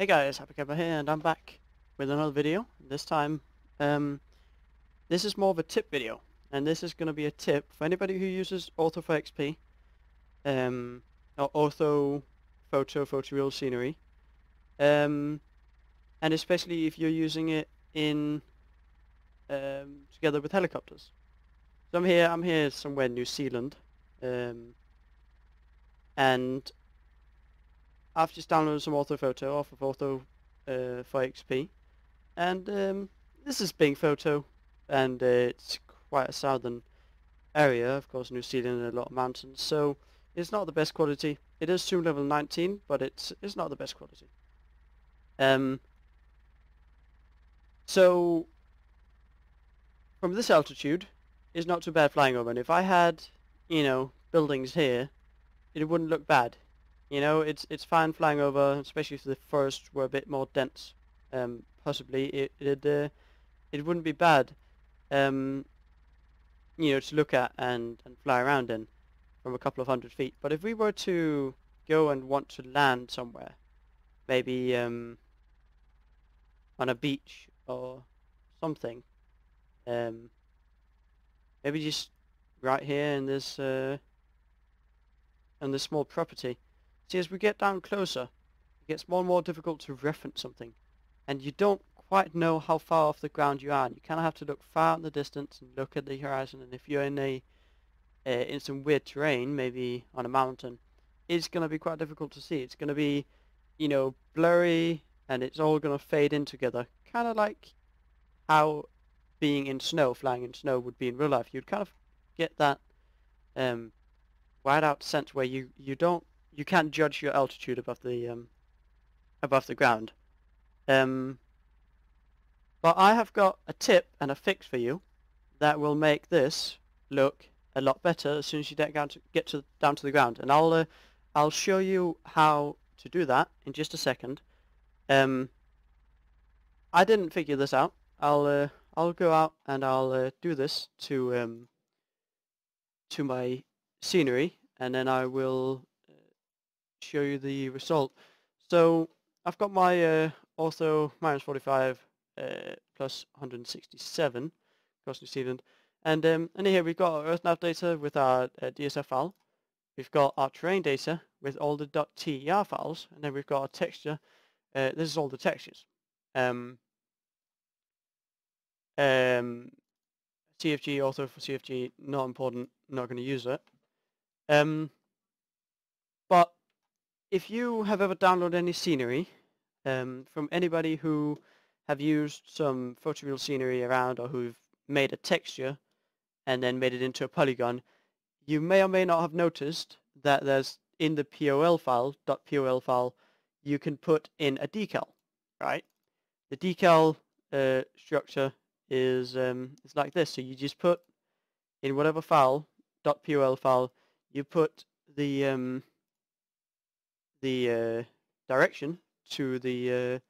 Hey guys, HappyCamper here, and I'm back with another video. This time, this is more of a tip video, and this is going to be a tip for anybody who uses Ortho4XP, or Orthophoto, photoreal scenery, and especially if you're using it in together with helicopters. So I'm here somewhere in New Zealand, and I've just downloaded some Orthophoto off of Ortho4XP, and this is Bing Photo, and it's quite a southern area, of course New Zealand and a lot of mountains, so it's not the best quality. It is zoom level 19, but it's not the best quality. So from this altitude, it's not too bad flying over, and if I had, you know, buildings here, it wouldn't look bad. You know, it's fine flying over, especially if the forests were a bit more dense. Possibly it wouldn't be bad, you know, to look at and fly around in from a couple of hundred feet. But if we were to go and want to land somewhere, maybe on a beach or something, maybe just right here in this small property. See, as we get down closer, it gets more and more difficult to reference something, and you don't quite know how far off the ground you are, and you kind of have to look far in the distance and look at the horizon. And if you're in some weird terrain, maybe on a mountain, it's going to be quite difficult to see. It's going to be, you know, blurry, and it's all going to fade in together, kind of like how being in snow, flying in snow, would be in real life. You'd kind of get that whiteout sense where you can't judge your altitude above the ground. But I have got a tip and a fix for you that will make this look a lot better as soon as you get down to the ground. And I'll show you how to do that in just a second. I didn't figure this out. I'll go out and I'll do this to my scenery, and then I will show you the result. So I've got my Ortho -45 plus 167 across New Zealand, and here we've got our EarthNav data with our DSF file. We've got our terrain data with all the .ter files, and then we've got our texture. This is all the textures. CFG, Ortho4CFG, not important, not going to use it. But if you have ever downloaded any scenery from anybody who have used some photoreal scenery around, or who've made a texture and then made it into a polygon, you may or may not have noticed that there's in the POL file, .pol file, you can put in a decal, right? The decal structure is like this. So you just put in whatever file, .pol file, you put the direction to the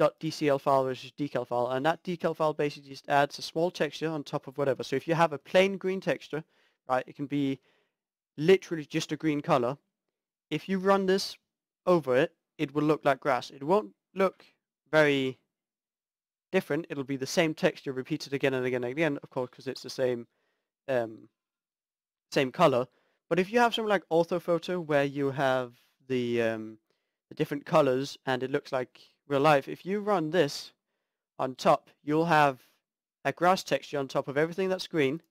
.dcl file, which is decal file, and that decal file basically just adds a small texture on top of whatever. So if you have a plain green texture, right, it can be literally just a green color. If you run this over it, it will look like grass. It won't look very different. It'll be the same texture repeated again and again and again, of course, because it's the same color. But if you have something like Orthophoto, where you have the different colors and it looks like real life, if you run this on top, you'll have a grass texture on top of everything that's green,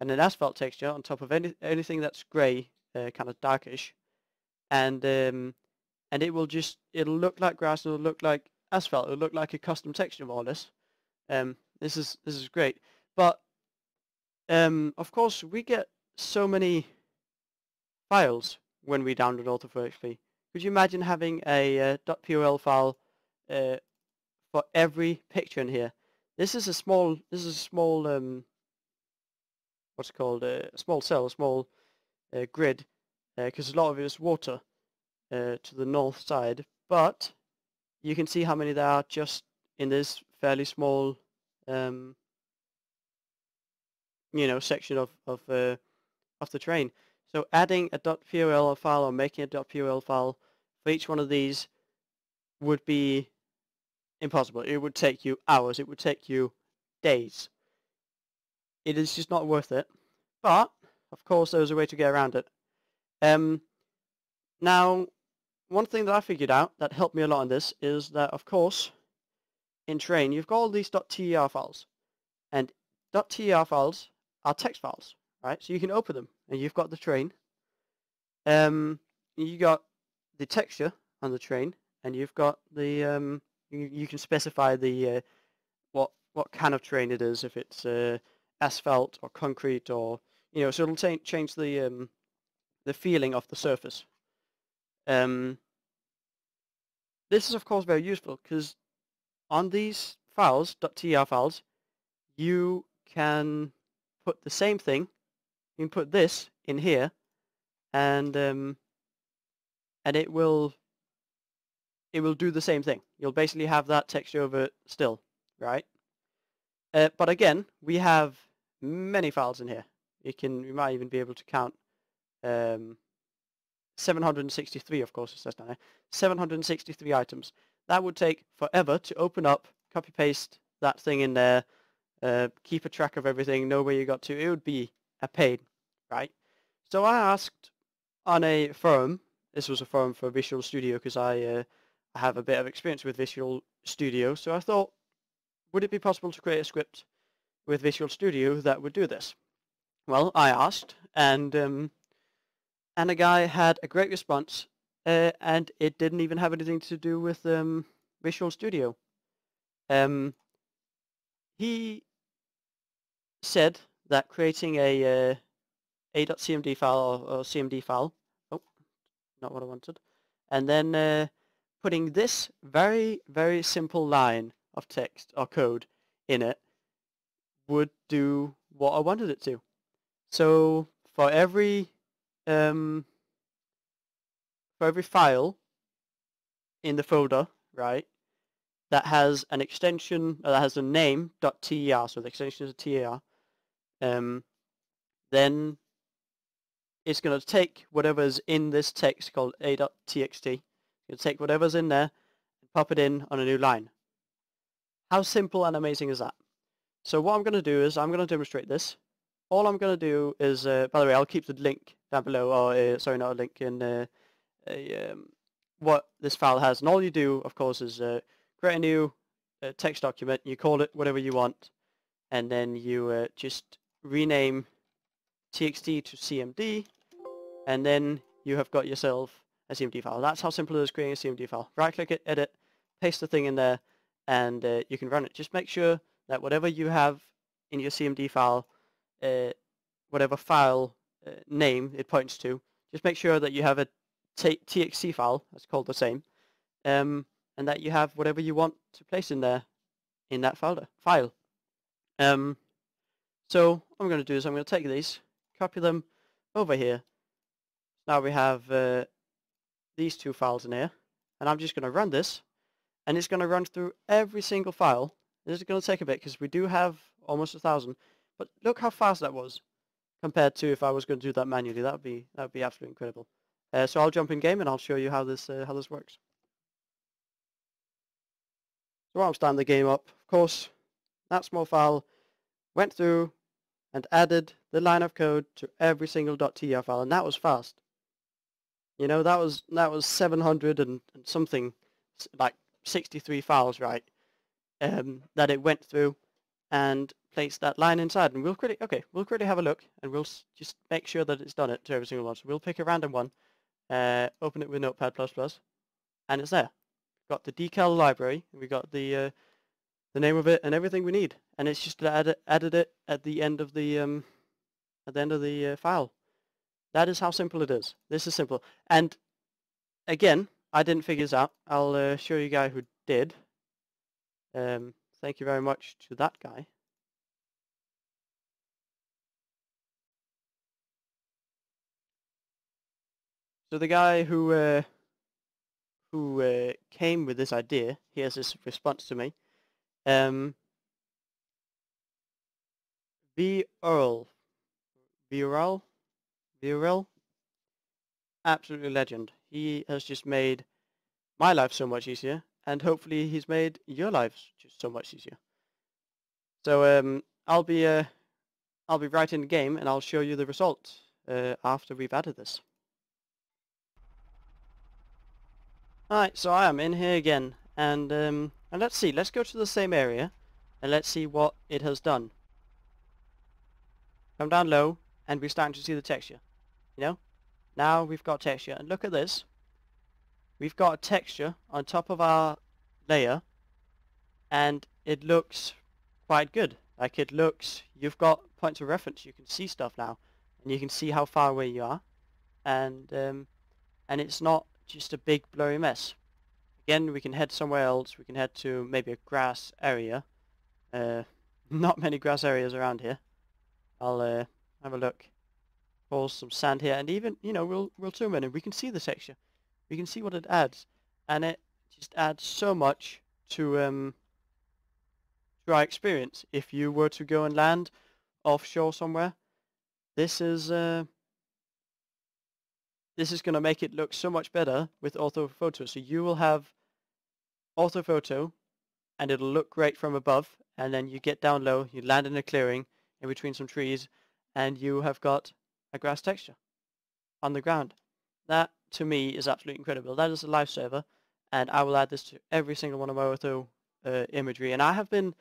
and an asphalt texture on top of anything that's gray, kind of darkish, and it'll look like grass, and it'll look like asphalt. It'll look like a custom texture, more or less. This is great, but of course we get so many files when we download Ortho4XP. Could you imagine having a .pol file for every picture in here? This is a small what's it called, a small cell, a small grid, because a lot of it is water to the north side, but you can see how many there are just in this fairly small you know, section of the terrain. So adding a .pol file or making a .pol file for each one of these would be impossible. It would take you hours. It would take you days. It is just not worth it. But, of course, there's a way to get around it. Now, one thing that I figured out that helped me a lot in this is that, of course, in Train, you've got all these .ter files. And .ter files are text files, right? So you can open them. And you've got the train. You got the texture on the train. And you've got the... you can specify the what kind of train it is, if it's asphalt or concrete, or so it'll change the feeling of the surface. This is of course very useful because on these files, .ter files, you can put the same thing. You can put this in here, and it will. It will do the same thing. You'll basically have that texture over still, right? But again, we have many files in here. We might even be able to count 763, of course, it says down there. 763 items. That would take forever to open up, copy paste that thing in there, keep a track of everything, know where you got to. It would be a pain, right? So I asked on a forum. This was a forum for Visual Studio because I have a bit of experience with Visual Studio, so I thought, would it be possible to create a script with Visual Studio that would do this? Well, I asked, and a guy had a great response, and it didn't even have anything to do with Visual Studio. He said that creating a .cmd file or CMD file, oh, not what I wanted, and then putting this very, very simple line of text or code in it would do what I wanted it to. So for every file in the folder, right, that has an extension or that has a name .ter, so the extension is a ter, then it's going to take whatever's in this text called a.txt. You'll take whatever's in there and pop it in on a new line. How simple and amazing is that? So what I'm going to do is I'm going to demonstrate this. All I'm going to do is, by the way, I'll keep the link down below, or sorry, not a link, in what this file has. And all you do, of course, is create a new text document. You call it whatever you want, and then you just rename txt to cmd, and then you have got yourself a CMD file. That's how simple it is, creating a CMD file. Right click it, edit, paste the thing in there, and you can run it. Just make sure that whatever you have in your CMD file, whatever file name it points to, just make sure that you have a txt file that's called the same, and that you have whatever you want to place in there in that folder file. So what I'm going to do is I'm going to take these, copy them over here. Now we have these two files in here, and I'm just going to run this, and it's going to run through every single file. This is going to take a bit because we do have almost 1,000, but look how fast that was compared to if I was going to do that manually. That would be absolutely incredible. So I'll jump in game and I'll show you how this works. So while I'm starting the game up, of course, that small file went through and added the line of code to every single .ter file, and that was fast. You know, that was 700 and something, like 63 files, right? That it went through and placed that line inside. And we'll quickly have a look, and we'll just make sure that it's done it to every single one. So we'll pick a random one, open it with Notepad++, and it's there. We've got the decal library, and we got the name of it and everything we need, and it's just added it at the end of the file. That is how simple it is. This is simple. And again, I didn't figure this out. I'll show you a guy who did. Thank you very much to that guy. So the guy who came with this idea, here's his response to me. V Earl. V Earl? V Earl, absolutely legend. He has just made my life so much easier, and hopefully he's made your life just so much easier. So I'll be right in the game, and I'll show you the result after we've added this. Alright, so I am in here again, and let's see, let's go to the same area, and let's see what it has done. Come down low, and we're starting to see the texture, you know? Now we've got texture, and look at this. We've got a texture on top of our layer, and it looks quite good. Like, it looks, you've got points of reference, you can see stuff now, and you can see how far away you are, and it's not just a big blurry mess. Again, we can head somewhere else. We can head to maybe a grass area. Not many grass areas around here. I'll have a look. Pour some sand here, and even, you know, we'll zoom in, and we can see the texture. We can see what it adds, and it just adds so much to our experience. If you were to go and land offshore somewhere, this is going to make it look so much better with Orthophoto. So you will have Orthophoto, and it'll look great from above, and then you get down low, you land in a clearing in between some trees, and you have got a grass texture on the ground. That, to me, is absolutely incredible. That is a lifesaver, and I will add this to every single one of my ortho imagery. And I have been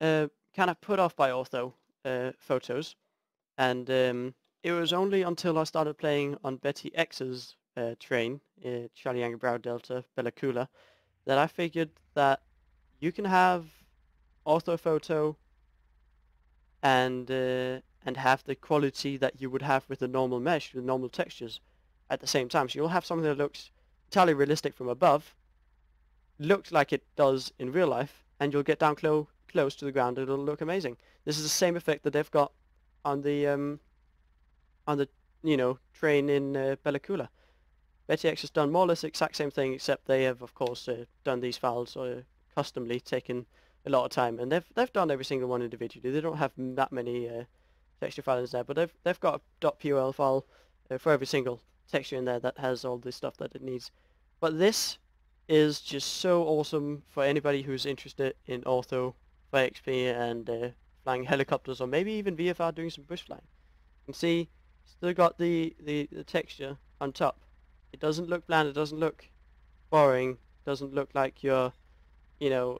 kind of put off by ortho photos, and it was only until I started playing on Betty X's train, Charlie Yankee Bravo Delta, Bella Coola, that I figured that you can have orthophoto and have the quality that you would have with the normal mesh, with normal textures at the same time. So you'll have something that looks entirely realistic from above, looks like it does in real life, and you'll get down close to the ground and it'll look amazing. This is the same effect that they've got on the you know, train in Bella Coola. Betty X has done more or less the exact same thing, except they have, of course, done these files customly, taking a lot of time, and they've done every single one individually. They don't have that many texture files there, but they've got a .pol file for every single texture in there that has all the stuff that it needs. But this is just so awesome for anybody who's interested in Ortho4XP and flying helicopters, or maybe even VFR doing some bush flying. You can see. Still got the texture on top. It doesn't look bland, it doesn't look boring, doesn't look like you're, you know,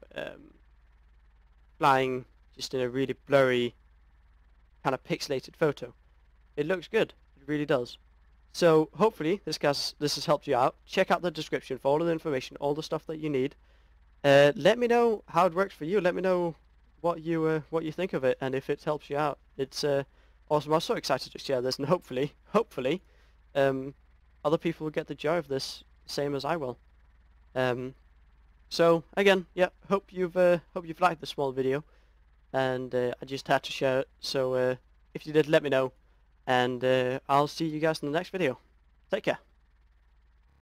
flying just in a really blurry, kind of pixelated photo. It looks good, it really does. So hopefully this has helped you out. Check out the description for all of the information, all the stuff that you need. Let me know how it works for you, let me know what you think of it, and if it helps you out. It's awesome. I'm so excited to share this, and hopefully, other people will get the joy of this, same as I will. So again, yeah, hope you've liked this small video, and I just had to share it. So if you did, let me know, and I'll see you guys in the next video. Take care.